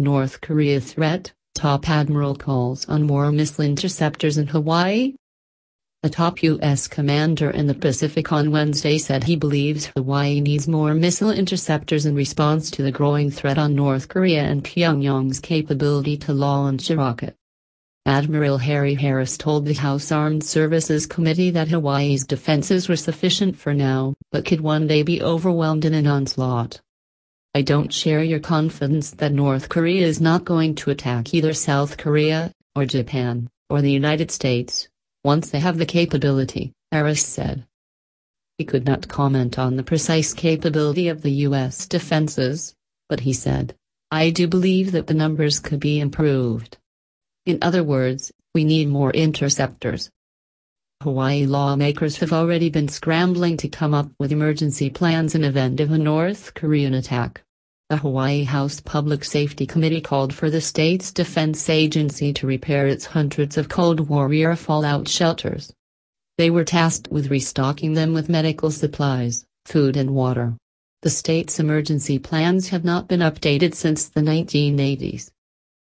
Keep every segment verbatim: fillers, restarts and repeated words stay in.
North Korea threat, top admiral calls on more missile interceptors in Hawaii. A top U S commander in the Pacific on Wednesday said he believes Hawaii needs more missile interceptors in response to the growing threat on North Korea and Pyongyang's capability to launch a rocket. Admiral Harry Harris told the House Armed Services Committee that Hawaii's defenses were sufficient for now, but could one day be overwhelmed in an onslaught. "I don't share your confidence that North Korea is not going to attack either South Korea, or Japan, or the United States, once they have the capability," Harris said. He could not comment on the precise capability of the U S defenses, but he said, "I do believe that the numbers could be improved. In other words, we need more interceptors." Hawaii lawmakers have already been scrambling to come up with emergency plans in event of a North Korean attack. The Hawaii House Public Safety Committee called for the state's defense agency to repair its hundreds of Cold War era fallout shelters. They were tasked with restocking them with medical supplies, food and water. The state's emergency plans have not been updated since the nineteen eighties.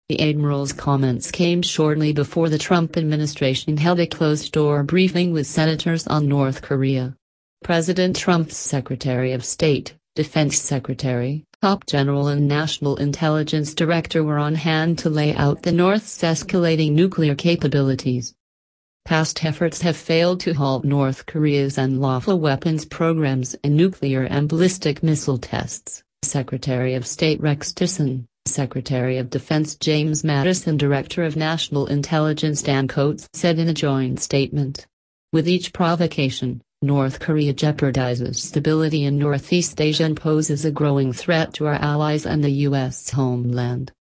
The admiral's comments came shortly before the Trump administration held a closed-door briefing with senators on North Korea. President Trump's Secretary of State, Defense Secretary, Top General and National Intelligence Director were on hand to lay out the North's escalating nuclear capabilities. Past efforts have failed to halt North Korea's unlawful weapons programs and nuclear and ballistic missile tests, Secretary of State Rex Tillerson, Secretary of Defense James Mattis and Director of National Intelligence Dan Coats said in a joint statement. "With each provocation, North Korea jeopardizes stability in Northeast Asia and poses a growing threat to our allies and the U S homeland."